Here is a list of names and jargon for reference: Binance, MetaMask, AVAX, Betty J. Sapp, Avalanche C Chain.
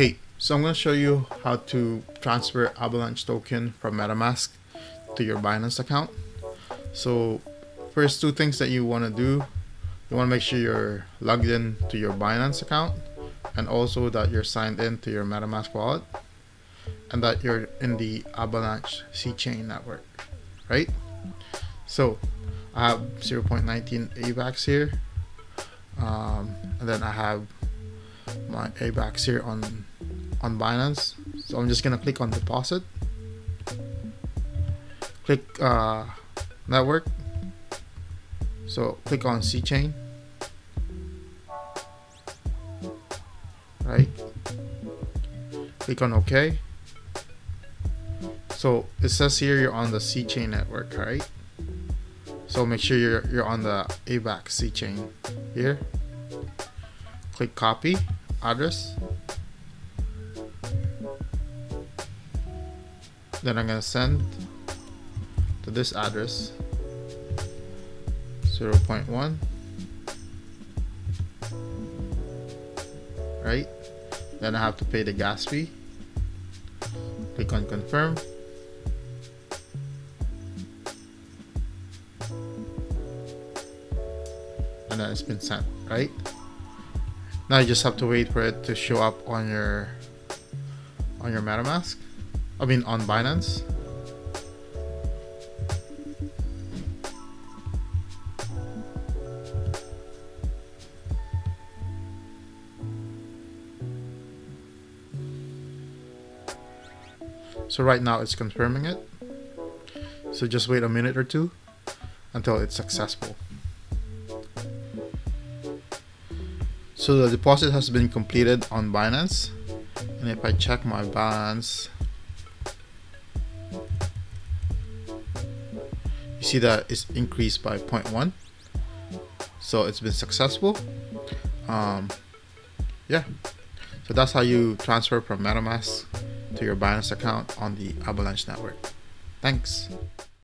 Hey, so I'm going to show you how to transfer Avalanche token from MetaMask to your Binance account. So first, two things that you want to do. You want to make sure you're logged in to your Binance account, and also that you're signed in to your MetaMask wallet, and that you're in the Avalanche C Chain network, right? So I have 0.19 AVAX here, and then I have my AVAX here on Binance. So I'm just gonna click on deposit, click network, so click on C Chain, right? Click on OK. So it says here you're on the C Chain network, right? So make sure you're on the AVAX C Chain here. Click copy address. Then I'm gonna send to this address 0.1, right? Then I have to pay the gas fee. Click on confirm. And then it's been sent, right? Now you just have to wait for it to show up on your MetaMask. I mean on Binance. So right now it's confirming it. So just wait a minute or two until it's successful. So the deposit has been completed on Binance. And if I check my balance, you see that it's increased by 0.1. So it's been successful. So that's how you transfer from MetaMask to your Binance account on the Avalanche network. Thanks.